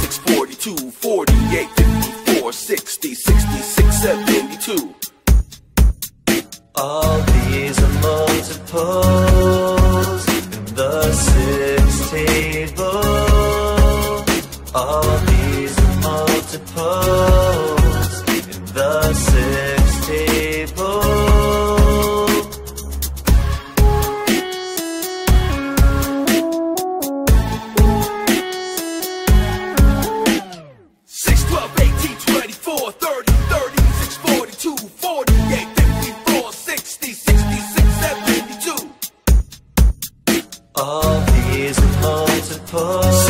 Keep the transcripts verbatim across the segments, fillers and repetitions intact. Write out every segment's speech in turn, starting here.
six, forty-two, forty-eight, fifty-four, sixty, sixty-six, seventy-two. All these are multiples. The six tables, all these are multiples in the six tables. All these are multiples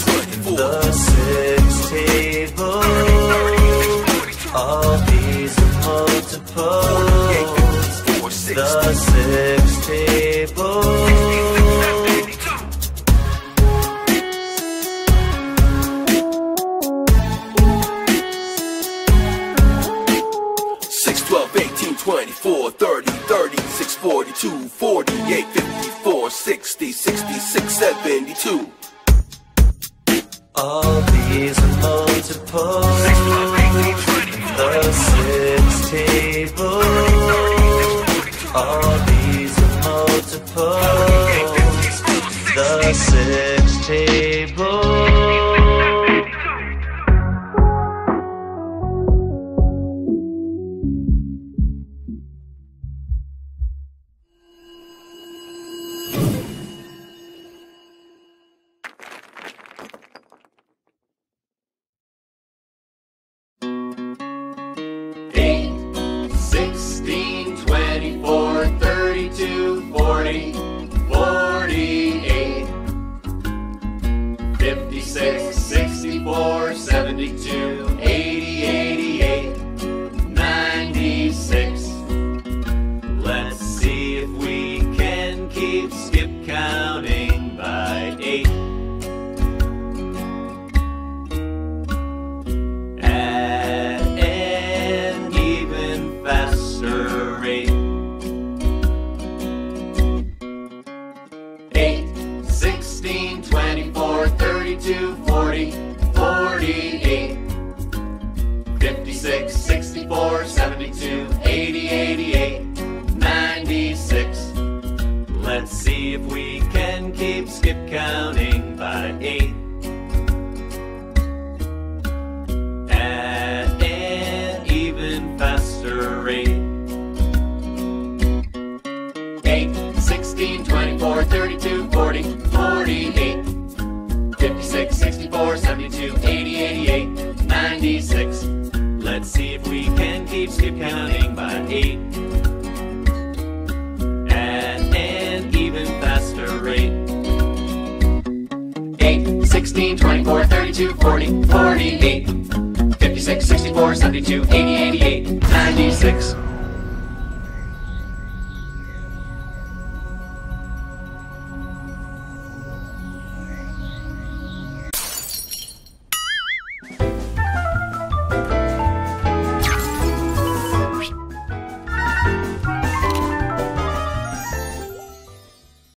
in the six tables. All these are multiples in the six tables. six, twelve, eighteen, twenty-four, thirty, thirty-six, forty-two, forty-eight, fifty-four, sixty, sixty-six, seventy-two. All these are multiples in the six tables. All these are multiples in the six tables. fifty-six, sixty-four, seventy-two, eighty, eighty-eight, ninety-six. Let's see if we can keep skip counting by eight. At an even faster rate. eight, sixteen, twenty-four, thirty-two, forty, forty-eight. fifty-six, sixty-four, seventy-two, eighty, eighty-eight, ninety-six. Let's see if we can keep skip counting by eight. At an even faster rate. eight, sixteen, twenty-four, thirty-two, forty, forty-eight. fifty-six, sixty-four, seventy-two, eighty, eighty-eight, ninety-six.